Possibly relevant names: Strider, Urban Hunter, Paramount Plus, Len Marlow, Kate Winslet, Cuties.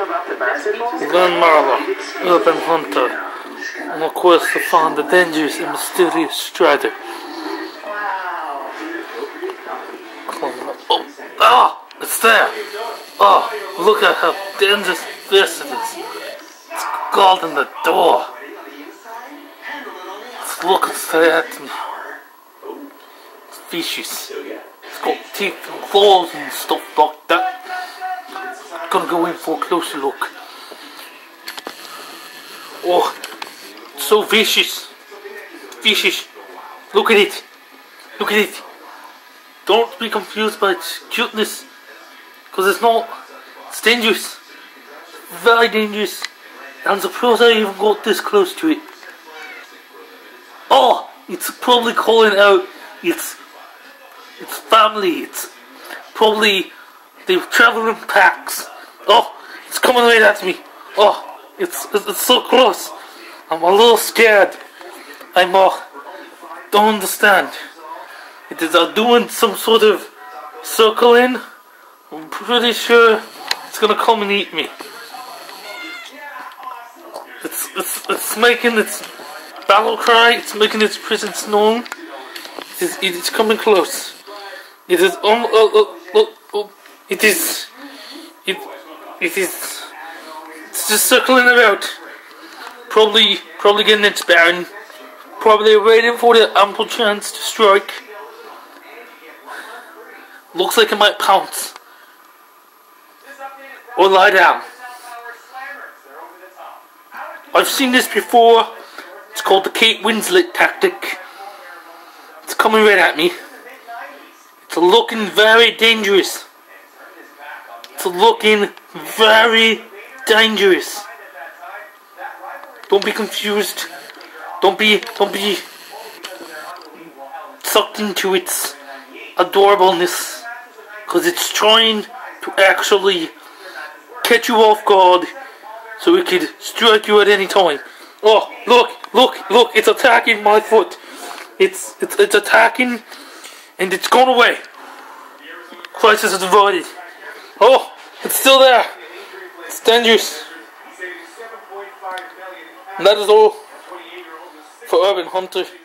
Len Marlow, urban hunter, on a quest to find the dangerous and mysterious Strider. Oh, ah, it's there! Oh, look at how dangerous this is. It's called in the door. It's looking straight at me. It's vicious. It's got teeth and claws and stuff like that. I'm gonna go in for a closer look. Oh, it's so vicious. Vicious. Look at it. Look at it. Don't be confused by its cuteness, because it's not. It's dangerous. Very dangerous. I'm surprised I even got this close to it. Oh, it's probably calling out its family. It's probably they travel in packs. Oh, it's coming right at me. Oh, it's so close. I'm a little scared. Don't understand. It is doing some sort of circling. I'm pretty sure it's gonna come and eat me. It's making its battle cry. It's making its presence known. It is coming close. It is It's just circling about. Probably getting its bearing. Probably waiting for the ample chance to strike. Looks like it might pounce. Or lie down. I've seen this before. It's called the Kate Winslet tactic. It's coming right at me. It's looking very dangerous. It's looking very dangerous. Don't be confused. Don't be sucked into its adorableness. Because it's trying to actually catch you off guard so it could strike you at any time. Oh, look, it's attacking my foot. It's attacking and it's gone away. Crisis is avoided. Oh, it's still there. It's dangerous. And that is all for Urban Hunter.